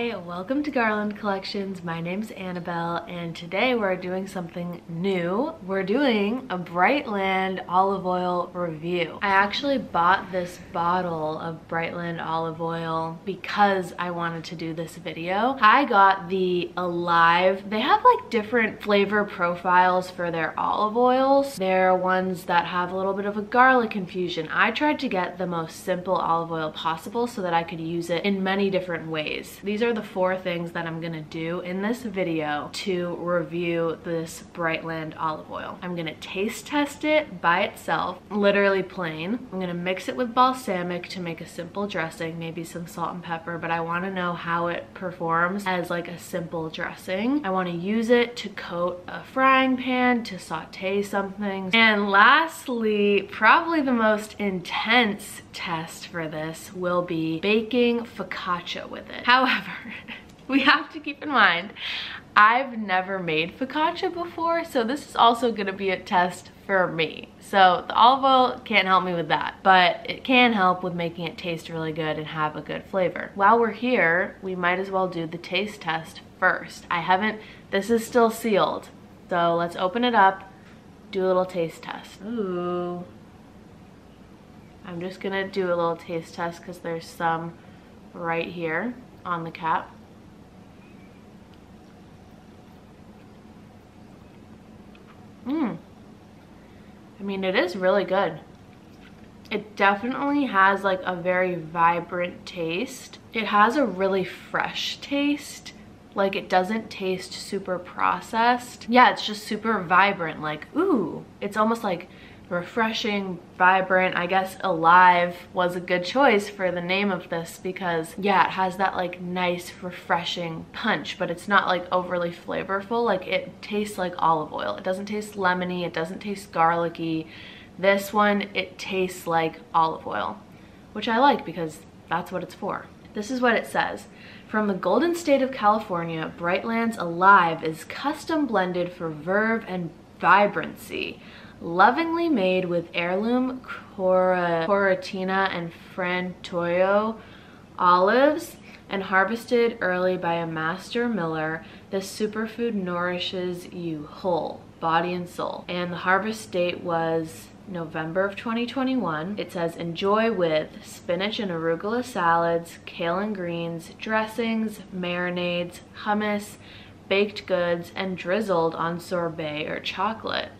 Hi, welcome to Garland Collections. My name's Annabelle and today we're doing something new. We're doing a Brightland olive oil review. I actually bought this bottle of Brightland olive oil because I wanted to do this video. I got the Alive. They have like different flavor profiles for their olive oils. There are ones that have a little bit of a garlic infusion. I tried to get the most simple olive oil possible so that I could use it in many different ways. These are the four things that I'm gonna do in this video to review this Brightland olive oil. I'm gonna taste test it by itself, literally plain. I'm gonna mix it with balsamic to make a simple dressing, maybe some salt and pepper, but I wanna know how it performs as like a simple dressing. I wanna use it to coat a frying pan, to saute something. And lastly, probably the most intense test for this will be baking focaccia with it. However, we have to keep in mind, I've never made focaccia before, so this is also gonna be a test for me. So the olive oil can't help me with that, but it can help with making it taste really good and have a good flavor. While we're here, we might as well do the taste test first. This is still sealed, so let's open it up, do a little taste test. Ooh. I'm just gonna do a little taste test because there's some right here on the cap. I mean, it is really good. It definitely has like a very vibrant taste. It has a really fresh taste. Like, it doesn't taste super processed. Yeah, it's just super vibrant. Like, ooh, it's almost like refreshing, vibrant. I guess Alive was a good choice for the name of this because, yeah, it has that like nice refreshing punch, but it's not like overly flavorful. Like, it tastes like olive oil. It doesn't taste lemony, it doesn't taste garlicky. This one, it tastes like olive oil, which I like because that's what it's for. This is what it says. From the Golden State of California, Brightland's Alive is custom blended for verve and vibrancy. Lovingly made with heirloom Coratina and Frantoio olives and harvested early by a master miller, this superfood nourishes you whole, body and soul. And the harvest date was November of 2021. It says, enjoy with spinach and arugula salads, kale and greens, dressings, marinades, hummus, baked goods, and drizzled on sorbet or chocolate.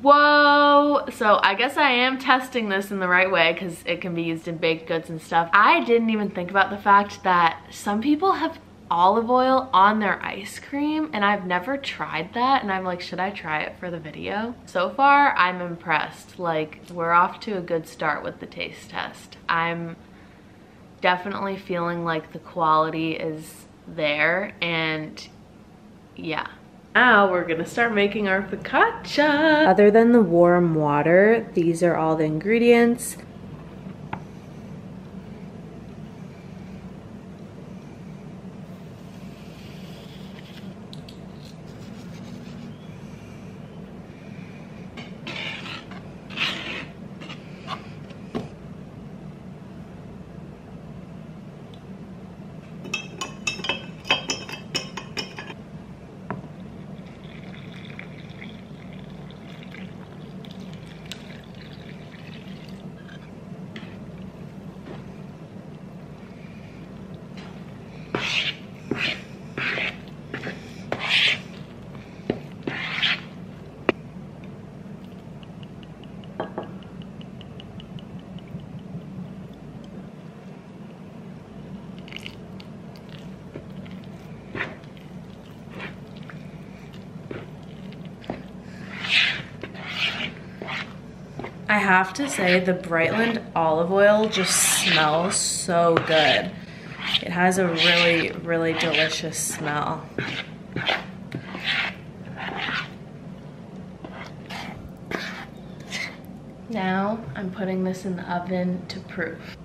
Whoa! So I guess I am testing this in the right way because it can be used in baked goods and stuff. I didn't even think about the fact that some people have olive oil on their ice cream, and I've never tried that, and I'm like, should I try it for the video? So far, I'm impressed. Like, we're off to a good start with the taste test. I'm definitely feeling like the quality is there, and yeah. Now we're gonna start making our focaccia. Other than the warm water, these are all the ingredients. I have to say, the Brightland olive oil just smells so good. It has a really, really delicious smell. Now I'm putting this in the oven to proof.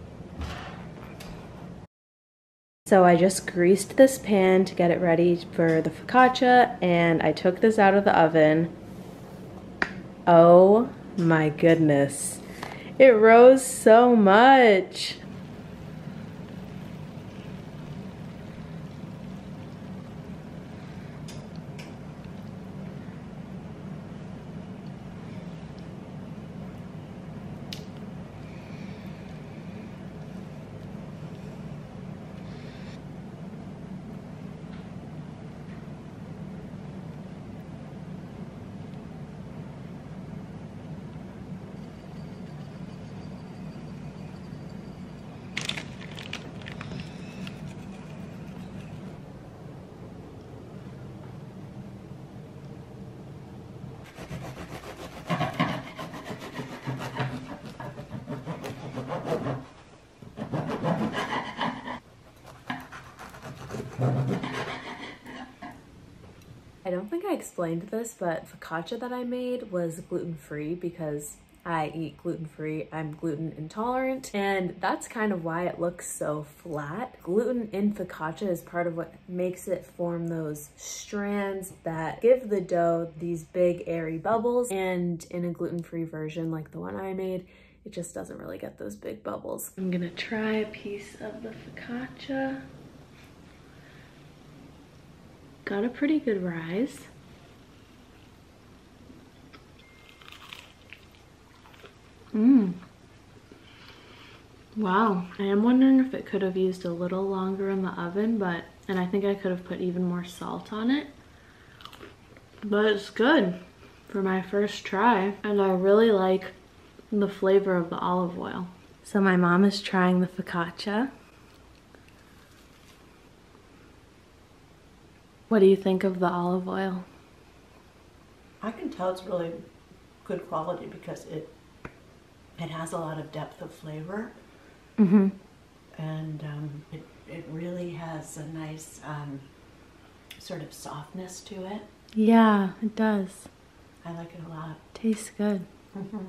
So I just greased this pan to get it ready for the focaccia, and I took this out of the oven. Oh my goodness, it rose so much. I don't think I explained this, but focaccia that I made was gluten-free because I eat gluten-free, I'm gluten intolerant, and that's kind of why it looks so flat. Gluten in focaccia is part of what makes it form those strands that give the dough these big airy bubbles, and in a gluten-free version like the one I made, it just doesn't really get those big bubbles. I'm gonna try a piece of the focaccia. Got a pretty good rise. Wow, I am wondering if it could have used a little longer in the oven, and I think I could have put even more salt on it, but it's good for my first try, and I really like the flavor of the olive oil. So my mom is trying the focaccia. What do you think of the olive oil? I can tell it's really good quality because it has a lot of depth of flavor. Mm-hmm. And it really has a nice sort of softness to it. Yeah, it does. I like it a lot. Tastes good. Mm-hmm.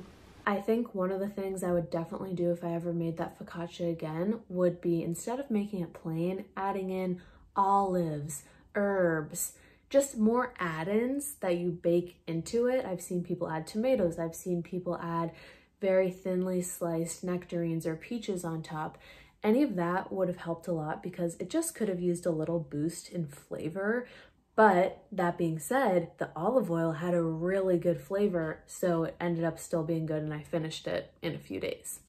I think one of the things I would definitely do if I ever made that focaccia again would be, instead of making it plain, adding in olives, herbs, just more add-ins that you bake into it. I've seen people add tomatoes. I've seen people add very thinly sliced nectarines or peaches on top. Any of that would have helped a lot because it just could have used a little boost in flavor. But that being said, the olive oil had a really good flavor, so it ended up still being good, and I finished it in a few days.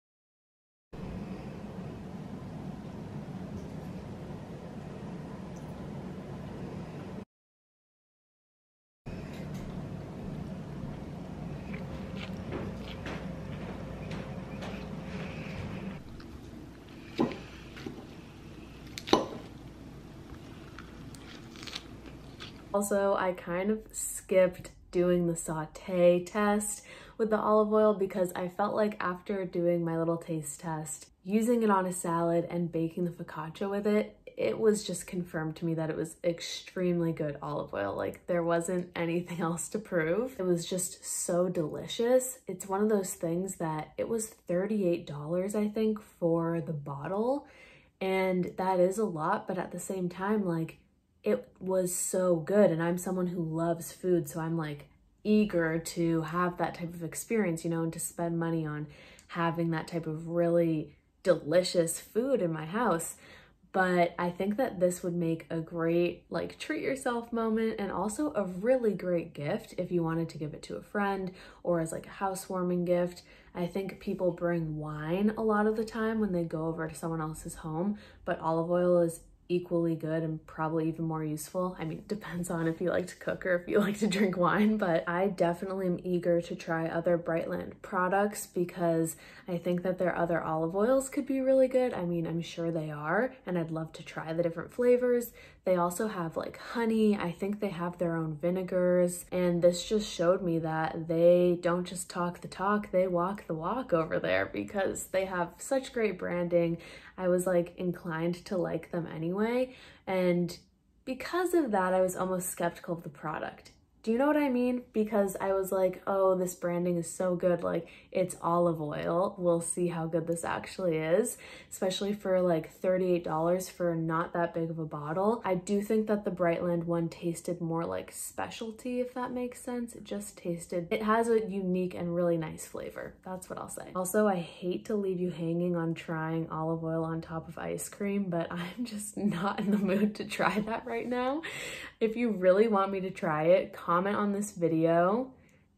Also, I kind of skipped doing the sauté test with the olive oil because I felt like after doing my little taste test, using it on a salad and baking the focaccia with it, it was just confirmed to me that it was extremely good olive oil. Like, there wasn't anything else to prove. It was just so delicious. It's one of those things that it was $38, I think, for the bottle. And that is a lot, but at the same time, like, it was so good, and I'm someone who loves food, so I'm like eager to have that type of experience, you know, and to spend money on having that type of really delicious food in my house. But I think that this would make a great, like, treat yourself moment, and also a really great gift if you wanted to give it to a friend or as like a housewarming gift. I think people bring wine a lot of the time when they go over to someone else's home, but olive oil is equally good and probably even more useful. I mean, it depends on if you like to cook or if you like to drink wine, but I definitely am eager to try other Brightland products because I think that their other olive oils could be really good. I mean, I'm sure they are, and I'd love to try the different flavors. They also have like honey. I think they have their own vinegars, and this just showed me that they don't just talk the talk, they walk the walk over there because they have such great branding. I was like inclined to like them anyway, and because of that, I was almost skeptical of the product. Do you know what I mean? Because I was like, oh, this branding is so good. Like, it's olive oil. We'll see how good this actually is, especially for like $38 for not that big of a bottle. I do think that the Brightland one tasted more like specialty, if that makes sense. It just tasted, it has a unique and really nice flavor. That's what I'll say. Also, I hate to leave you hanging on trying olive oil on top of ice cream, but I'm just not in the mood to try that right now. If you really want me to try it, comment on this video,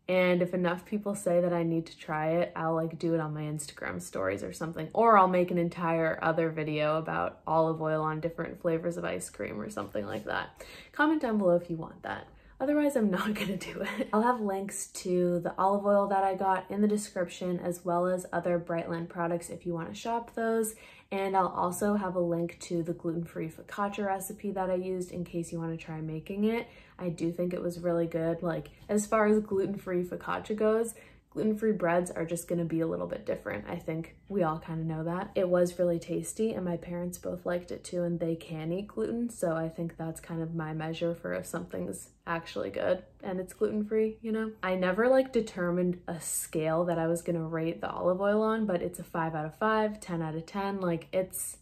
and if enough people say that I need to try it, I'll like do it on my Instagram stories or something, or I'll make an entire other video about olive oil on different flavors of ice cream or something like that. Comment down below if you want that. Otherwise, I'm not gonna do it. I'll have links to the olive oil that I got in the description, as well as other Brightland products if you want to shop those. And I'll also have a link to the gluten-free focaccia recipe that I used in case you want to try making it. I do think it was really good. Like, as far as gluten-free focaccia goes, gluten-free breads are just gonna be a little bit different. I think we all kind of know that. It was really tasty and my parents both liked it too, and they can eat gluten, so I think that's kind of my measure for if something's actually good and it's gluten-free, you know? I never like determined a scale that I was gonna rate the olive oil on, but it's a 5 out of 5, 10 out of 10, like it's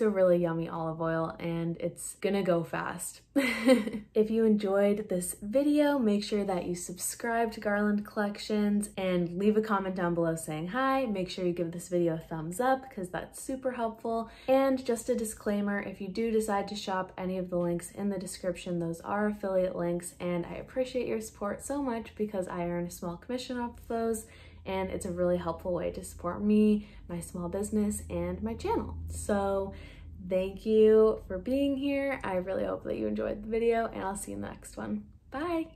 a really yummy olive oil and it's gonna go fast. If you enjoyed this video, make sure that you subscribe to Garland Collections and leave a comment down below saying hi. Make sure you give this video a thumbs up because that's super helpful. And just a disclaimer, if you do decide to shop any of the links in the description, those are affiliate links and I appreciate your support so much because I earn a small commission off of those. And it's a really helpful way to support me, my small business, and my channel. So thank you for being here. I really hope that you enjoyed the video, and I'll see you in the next one. Bye!